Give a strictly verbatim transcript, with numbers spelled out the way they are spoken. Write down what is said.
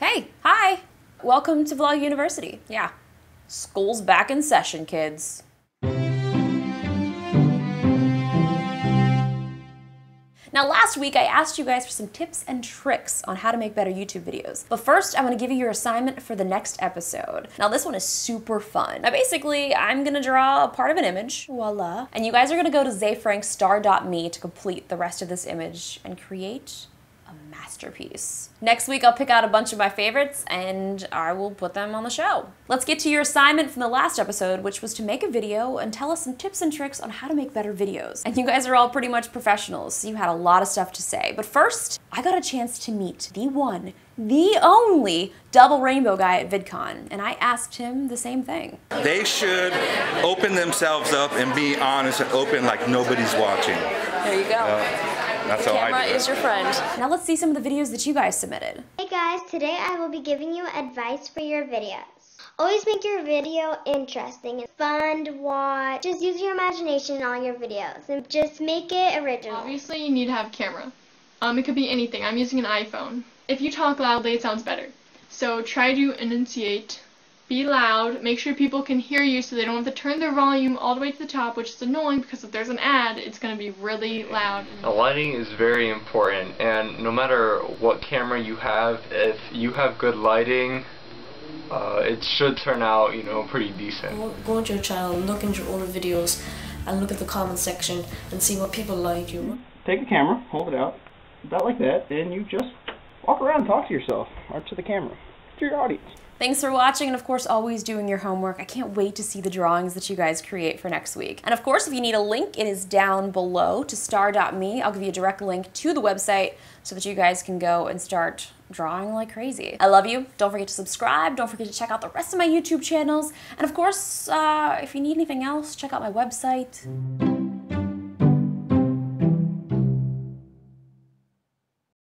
Hey, hi! Welcome to Vlog University. Yeah, school's back in session, kids. Now last week I asked you guys for some tips and tricks on how to make better YouTube videos. But first I'm gonna give you your assignment for the next episode. Now this one is super fun. Now basically I'm gonna draw a part of an image, voila. And you guys are gonna go to zefrankstar dot me to complete the rest of this image and create a masterpiece. Next week I'll pick out a bunch of my favorites and I will put them on the show. Let's get to your assignment from the last episode, which was to make a video and tell us some tips and tricks on how to make better videos. And you guys are all pretty much professionals, so you had a lot of stuff to say. But first, I got a chance to meet the one, the only Double Rainbow guy at VidCon, and I asked him the same thing. They should open themselves up and be honest and open like nobody's watching. There you go. Uh, That's the camera is your friend. Now let's see some of the videos that you guys submitted. Hey guys, today I will be giving you advice for your videos. Always make your video interesting and fun to watch. Just use your imagination in all your videos and just make it original. Obviously you need to have a camera. Um, it could be anything. I'm using an iPhone. If you talk loudly, it sounds better. So try to enunciate. Be loud. Make sure people can hear you so they don't have to turn their volume all the way to the top, which is annoying because if there's an ad, it's going to be really loud. Now, lighting is very important, and no matter what camera you have, if you have good lighting, uh, it should turn out, you know, pretty decent. Go into your channel, look into all the videos, and look at the comment section and see what people like you. Take the camera, hold it out, about like that, and you just walk around and talk to yourself, or to the camera, to your audience. Thanks for watching, and of course, always doing your homework. I can't wait to see the drawings that you guys create for next week. And of course, if you need a link, it is down below to star dot me. I'll give you a direct link to the website so that you guys can go and start drawing like crazy. I love you. Don't forget to subscribe. Don't forget to check out the rest of my YouTube channels. And of course, uh, if you need anything else, check out my website.